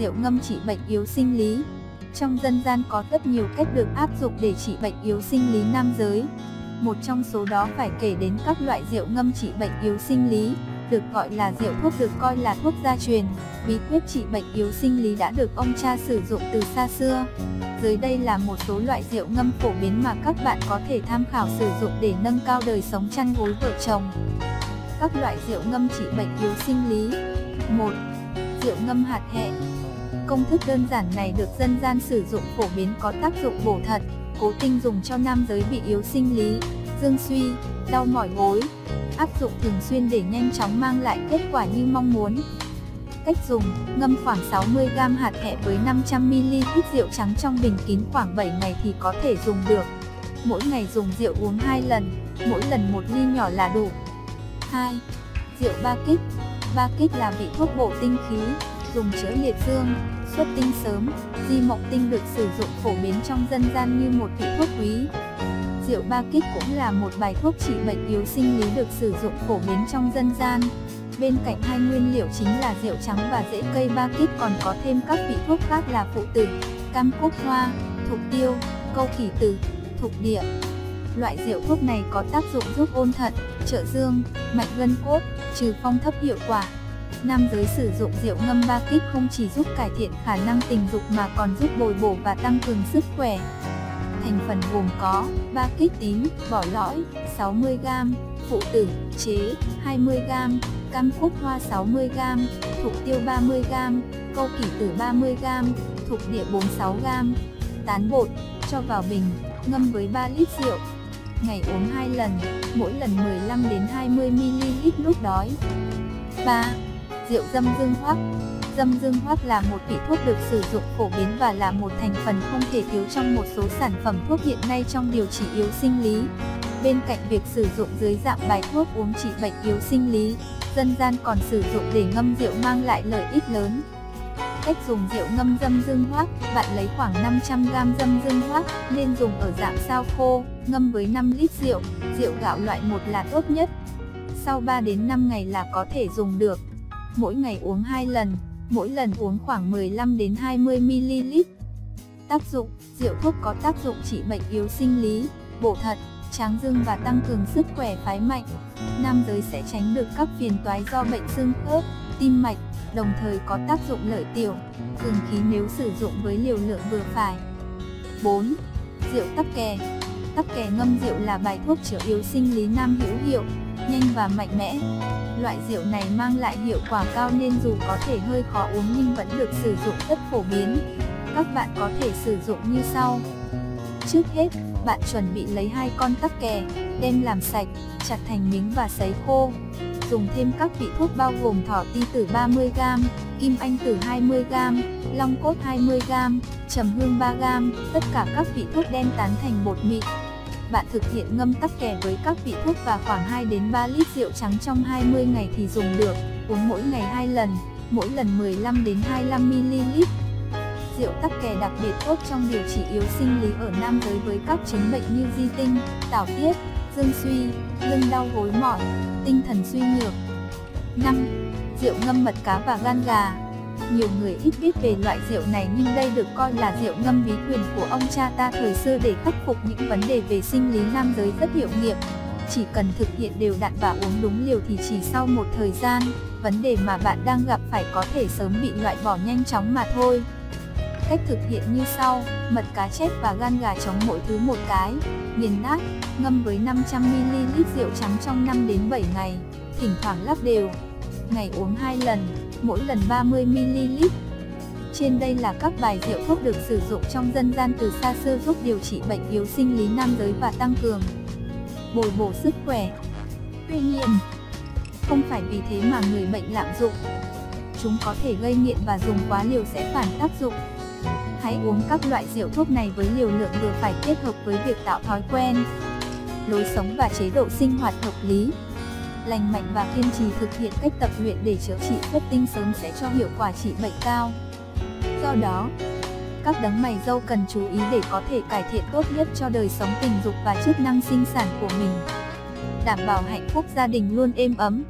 rượu ngâm trị bệnh yếu sinh lý. Trong dân gian có rất nhiều cách được áp dụng để trị bệnh yếu sinh lý nam giới. Một trong số đó phải kể đến các loại rượu ngâm trị bệnh yếu sinh lý, được gọi là rượu thuốc, được coi là thuốc gia truyền. Bí quyết trị bệnh yếu sinh lý đã được ông cha sử dụng từ xa xưa. Dưới đây là một số loại rượu ngâm phổ biến mà các bạn có thể tham khảo sử dụng để nâng cao đời sống chăn gối vợ chồng. Các loại rượu ngâm trị bệnh yếu sinh lý. 1. Rượu ngâm hạt hẹ. Công thức đơn giản này được dân gian sử dụng phổ biến, có tác dụng bổ thận, cố tinh dùng cho nam giới bị yếu sinh lý, dương suy, đau mỏi gối. Áp dụng thường xuyên để nhanh chóng mang lại kết quả như mong muốn. Cách dùng: ngâm khoảng 60g hạt hẹ với 500ml rượu trắng trong bình kín khoảng 7 ngày thì có thể dùng được. Mỗi ngày dùng rượu uống 2 lần, mỗi lần 1 ly nhỏ là đủ. 2. Rượu ba kích. Ba kích là vị thuốc bổ tinh khí, dùng chữa liệt dương, xuất tinh sớm, di mộng tinh, được sử dụng phổ biến trong dân gian như một vị thuốc quý. Rượu ba kích cũng là một bài thuốc trị bệnh yếu sinh lý được sử dụng phổ biến trong dân gian. Bên cạnh hai nguyên liệu chính là rượu trắng và rễ cây ba kích còn có thêm các vị thuốc khác là phụ tử, cam cúc hoa, thục tiêu, câu kỷ tử, thục địa. Loại rượu thuốc này có tác dụng giúp ôn thận, trợ dương, mạch gân cốt, trừ phong thấp hiệu quả. Nam giới sử dụng rượu ngâm ba kích không chỉ giúp cải thiện khả năng tình dục mà còn giúp bồi bổ và tăng cường sức khỏe. Thành phần gồm có: ba kích tím, vỏ lõi 60g, phụ tử, chế 20g, cam cúc hoa 60g, thục tiêu 30g, câu kỷ tử 30g, thục địa 46g. Tán bột, cho vào bình, ngâm với 3 lít rượu. Ngày uống 2 lần, mỗi lần 15 đến 20ml lúc đói. 3. Rượu dâm dương hoắc. Dâm dương hoắc là một vị thuốc được sử dụng phổ biến và là một thành phần không thể thiếu trong một số sản phẩm thuốc hiện nay trong điều trị yếu sinh lý. Bên cạnh việc sử dụng dưới dạng bài thuốc uống trị bệnh yếu sinh lý, dân gian còn sử dụng để ngâm rượu mang lại lợi ích lớn. Cách dùng rượu ngâm dâm dương hoắc, bạn lấy khoảng 500g dâm dương hoắc, nên dùng ở dạng sao khô, ngâm với 5 lít rượu, rượu gạo loại 1 là tốt nhất. Sau 3 đến 5 ngày là có thể dùng được. Mỗi ngày uống 2 lần, mỗi lần uống khoảng 15 đến 20ml. Tác dụng: rượu thuốc có tác dụng trị bệnh yếu sinh lý, bổ thận, tráng dương và tăng cường sức khỏe phái mạnh. Nam giới sẽ tránh được các phiền toái do bệnh xương khớp, tim mạch, đồng thời có tác dụng lợi tiểu, cường khí nếu sử dụng với liều lượng vừa phải. 4. Rượu tắc kè. Tắc kè ngâm rượu là bài thuốc chữa yếu sinh lý nam hữu hiệu, nhanh và mạnh mẽ. Loại rượu này mang lại hiệu quả cao nên dù có thể hơi khó uống nhưng vẫn được sử dụng rất phổ biến. Các bạn có thể sử dụng như sau. Trước hết, bạn chuẩn bị lấy 2 con tắc kè, đem làm sạch, chặt thành miếng và sấy khô. Dùng thêm các vị thuốc bao gồm thỏ ti tử 30g, kim anh tử 20g, long cốt 20g, trầm hương 3g, tất cả các vị thuốc đem tán thành bột mịn. Bạn thực hiện ngâm tắc kè với các vị thuốc và khoảng 2 đến 3 lít rượu trắng trong 20 ngày thì dùng được, uống mỗi ngày 2 lần, mỗi lần 15 đến 25ml. Rượu tắc kè đặc biệt tốt trong điều trị yếu sinh lý ở nam giới với các chứng bệnh như di tinh, tảo tiết, dương suy, lưng đau gối mỏi, tinh thần suy nhược. 5. Rượu ngâm mật cá và gan gà. Nhiều người ít biết về loại rượu này nhưng đây được coi là rượu ngâm bí truyền của ông cha ta thời xưa để khắc phục những vấn đề về sinh lý nam giới rất hiệu nghiệm. Chỉ cần thực hiện đều đặn và uống đúng liều thì chỉ sau một thời gian, vấn đề mà bạn đang gặp phải có thể sớm bị loại bỏ nhanh chóng mà thôi. Cách thực hiện như sau: mật cá chép và gan gà trống mỗi thứ 1 cái, nghiền nát, ngâm với 500ml rượu trắng trong 5 đến 7 ngày, thỉnh thoảng lắc đều. Ngày uống 2 lần, mỗi lần 30ml. Trên đây là các bài rượu thuốc được sử dụng trong dân gian từ xa xưa giúp điều trị bệnh yếu sinh lý nam giới và tăng cường bồi bổ sức khỏe. Tuy nhiên, không phải vì thế mà người bệnh lạm dụng. Chúng có thể gây nghiện và dùng quá liều sẽ phản tác dụng. Hãy uống các loại rượu thuốc này với liều lượng vừa phải, kết hợp với việc tạo thói quen, lối sống và chế độ sinh hoạt hợp lý, lành mạnh và kiên trì thực hiện cách tập luyện để chữa trị xuất tinh sớm sẽ cho hiệu quả trị bệnh cao. Do đó, các đấng mày râu cần chú ý để có thể cải thiện tốt nhất cho đời sống tình dục và chức năng sinh sản của mình, đảm bảo hạnh phúc gia đình luôn êm ấm.